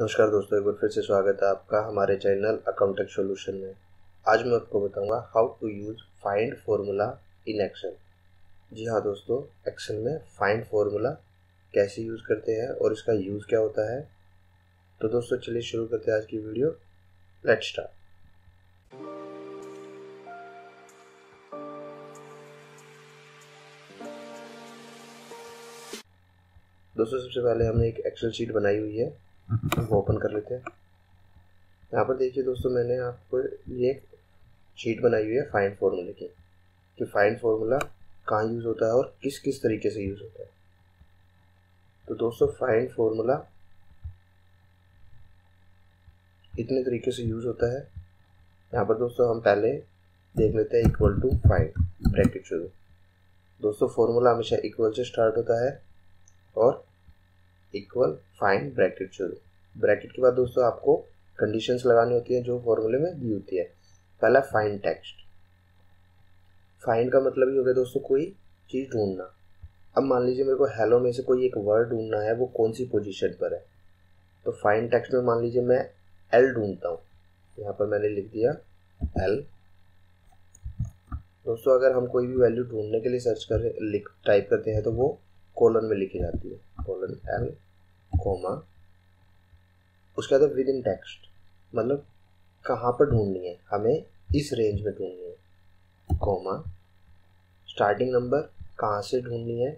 नमस्कार दोस्तों, एक बार फिर से स्वागत है आपका हमारे चैनल अकाउंटेक्स सॉल्यूशन में। आज मैं आपको बताऊंगा how to use find formula in Excel. जी हाँ दोस्तों, एक्सेल में फाइंड फार्मूला कैसे यूज़ करते हैं और इसका यूज़ क्या होता है। तो दोस्तों चलिए शुरू करते हैं आज की वीडियो। Let's start. दोस्तों सबसे पहले हमने एक एक्सेल शीट बनाई हुई है, वो ओपन कर लेते हैं। यहाँ पर देखिए दोस्तों, मैंने आपको ये शीट बनाई हुई है फाइंड फार्मूले की, कि फाइंड फार्मूला कहाँ यूज़ होता है और किस किस तरीके से यूज़ होता है। तो दोस्तों फाइंड फार्मूला इतने तरीके से यूज़ होता है। यहाँ पर दोस्तों हम पहले देख लेते हैं इक्वल टू फाइंड, ब्रैकेट शुरू। दोस्तों फार्मूला हमेशा इक्वल से स्टार्ट होता है और इक्वल फाइंड ब्रैकेट शुरू। ब्रैकेट के बाद दोस्तों आपको कंडीशंस लगानी होती हैं जो फॉर्मूले में दी होती है। पहला फाइंड टेक्स्ट। फाइंड का मतलब ये हो गया दोस्तों कोई चीज़ ढूंढना। अब मान लीजिए मेरे को हेलो में से कोई एक वर्ड ढूंढना है, वो कौन सी पोजीशन पर है। तो फाइंड टेक्स्ट में मान लीजिए मैं एल ढूंढता हूँ, यहाँ पर मैंने लिख दिया एल। दोस्तों अगर हम कोई भी वैल्यू ढूंढने के लिए सर्च कर टाइप करते हैं तो वो कॉलन में लिखी जाती है, कॉलन एल कोमा उसके बाद विद इन टेक्स्ट, मतलब कहाँ पर ढूंढनी है, हमें इस रेंज में ढूंढनी है, कोमा स्टार्टिंग नंबर कहाँ से ढूंढनी है।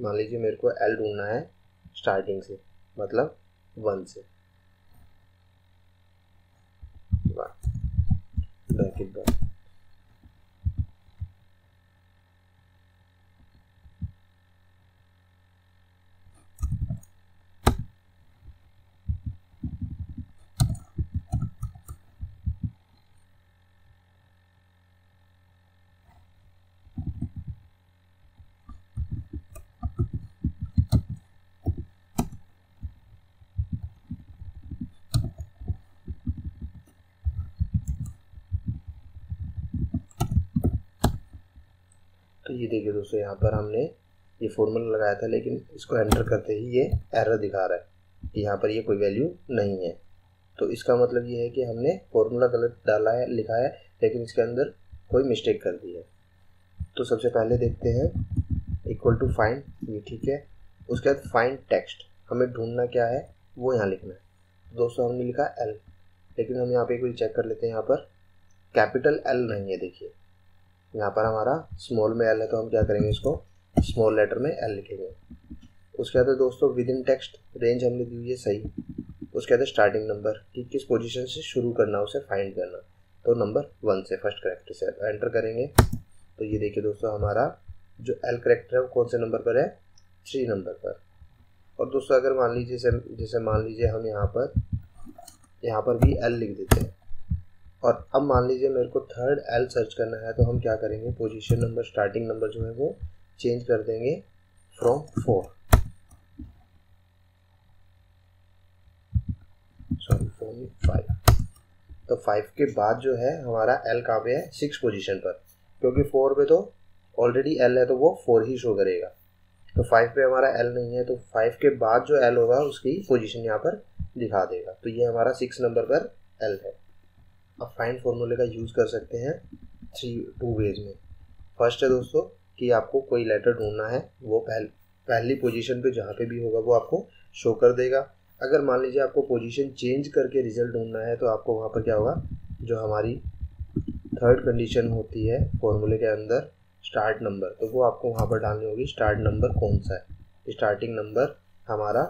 मान लीजिए मेरे को एल ढूंढना है स्टार्टिंग से, मतलब 1 से, ब्रैकेट बंद। तो ये देखिए दोस्तों, यहाँ पर हमने ये फॉर्मूला लगाया था, लेकिन इसको एंटर करते ही ये एरर दिखा रहा है कि यहाँ पर ये कोई वैल्यू नहीं है। तो इसका मतलब ये है कि हमने फॉर्मूला गलत डाला है, लिखा है, लेकिन इसके अंदर कोई मिस्टेक कर दी है। तो सबसे पहले देखते हैं इक्वल टू फाइंड, ये ठीक है। उसके बाद फाइंड टेक्स्ट, हमें ढूंढना क्या है वो यहाँ लिखना है। दोस्तों हमने लिखा एल, लेकिन हम यहाँ पर एक बार चेक कर लेते हैं, यहाँ पर कैपिटल एल नहीं है। देखिए यहाँ पर हमारा स्मॉल में एल है, तो हम क्या करेंगे, इसको स्मॉल लेटर में एल लिखेंगे। उसके बाद दोस्तों विद इन टेक्स्ट रेंज हमने दी हुई है, सही। उसके बाद स्टार्टिंग नंबर, कि किस पोजीशन से शुरू करना, उसे फाइंड करना, तो नंबर 1 से, फर्स्ट करेक्टर से एंटर करेंगे। तो ये देखिए दोस्तों, हमारा जो एल करेक्टर है वो कौन से नंबर पर है, 3 नंबर पर। और दोस्तों अगर मान लीजिए जैसे मान लीजिए हम यहाँ पर भी एल लिख देते हैं, और अब मान लीजिए मेरे को थर्ड एल सर्च करना है, तो हम क्या करेंगे, पोजीशन नंबर, स्टार्टिंग नंबर जो है वो चेंज कर देंगे फ्रॉम 5। तो 5 के बाद जो है हमारा एल कहाँ पे है, 6 पोजीशन पर, क्योंकि 4 पे तो ऑलरेडी एल है, तो वो 4 ही शो करेगा। तो 5 पे हमारा एल नहीं है, तो 5 के बाद जो एल होगा उसकी पोजीशन यहाँ पर दिखा देगा। तो ये हमारा 6 नंबर पर एल है। आप फाइंड फार्मूले का यूज़ कर सकते हैं 2 वेज में। फर्स्ट है दोस्तों कि आपको कोई लेटर ढूंढना है, वो पहली पोजीशन पे जहाँ पे भी होगा वो आपको शो कर देगा। अगर मान लीजिए आपको पोजीशन चेंज करके रिजल्ट ढूंढना है, तो आपको वहाँ पर क्या होगा, जो हमारी थर्ड कंडीशन होती है फार्मूले के अंदर, स्टार्ट नंबर, तो वो आपको वहाँ पर डालनी होगी, स्टार्ट नंबर कौन सा है। स्टार्टिंग नंबर हमारा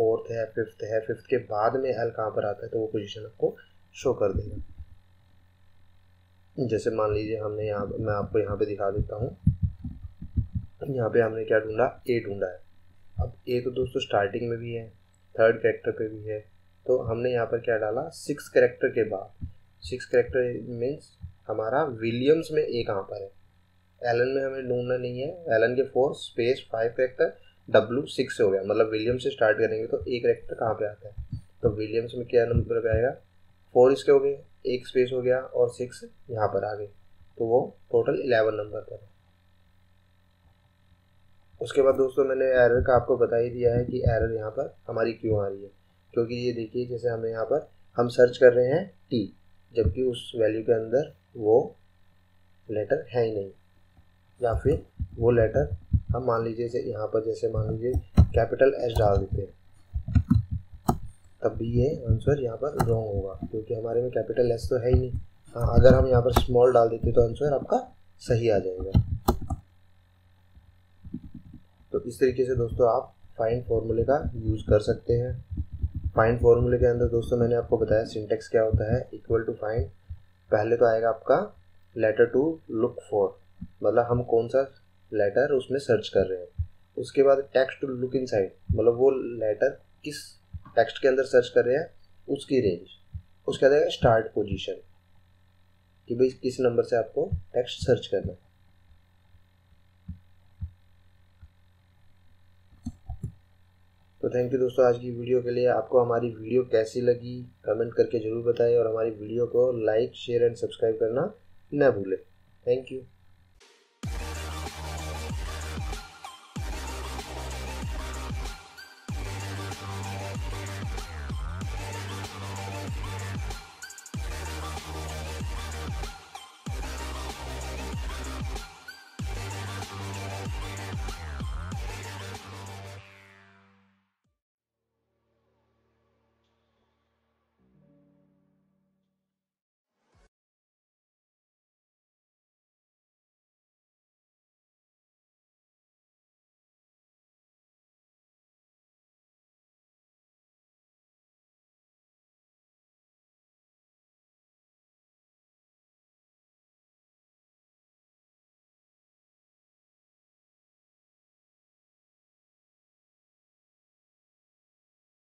4th है, 5th है, 5th के बाद में एल कहाँ पर आता है, तो वो पोजीशन आपको शो कर देगा। जैसे मान लीजिए हमने यहाँ, मैं आपको यहाँ पे दिखा देता हूँ, यहाँ पे हमने क्या ढूंढा, ए ढूंढा है। अब ए तो दोस्तों स्टार्टिंग में भी है, थर्ड कैरेक्टर पे भी है, तो हमने यहाँ पर क्या डाला, 6 कैरेक्टर के बाद। 6 कैरेक्टर मीन्स हमारा विलियम्स में ए कहाँ पर है, एलन में हमें ढूंढना नहीं है, एलन के 4 स्पेस 5 कैरेक्टर, डब्ल्यू 6 हो गया, मतलब विलियम्स से स्टार्ट करेंगे तो ए कैरेक्टर कहाँ पर आता है, तो विलियम्स में क्या नंबर पर आएगा, 4 इसके हो गए, 1 स्पेस हो गया और 6 यहाँ पर आ गए, तो वो टोटल 11 नंबर पर है। उसके बाद दोस्तों मैंने एरर का आपको बता ही दिया है कि एरर यहाँ पर हमारी क्यों आ रही है, क्योंकि ये देखिए जैसे हमें यहाँ पर हम सर्च कर रहे हैं टी, जबकि उस वैल्यू के अंदर वो लेटर है ही नहीं, या फिर वो लेटर हम मान लीजिए जैसे यहाँ पर जैसे मान लीजिए कैपिटल एस डाल देते हैं, तब भी ये आंसर यहाँ पर रॉन्ग होगा क्योंकि हमारे में कैपिटल एस तो है ही नहीं। हाँ, अगर हम यहाँ पर स्मॉल डाल देते तो आंसर आपका सही आ जाएगा। तो इस तरीके से दोस्तों आप फाइंड फॉर्मूले का यूज़ कर सकते हैं। फाइंड फॉर्मूले के अंदर दोस्तों मैंने आपको बताया सिंटेक्स क्या होता है। इक्वल टू फाइंड, पहले तो आएगा आपका लेटर टू लुक फॉर, मतलब हम कौन सा लेटर उसमें सर्च कर रहे हैं। उसके बाद टेक्स्ट टू लुक इनसाइड, मतलब वो लेटर किस टेक्स्ट के अंदर सर्च कर रहे हैं उसकी रेंज। उसके बाद स्टार्ट पोजीशन, कि भाई किस नंबर से आपको टेक्स्ट सर्च करना है। तो थैंक यू दोस्तों आज की वीडियो के लिए। आपको हमारी वीडियो कैसी लगी कमेंट करके ज़रूर बताएं और हमारी वीडियो को लाइक शेयर एंड सब्सक्राइब करना ना भूलें। Thank you.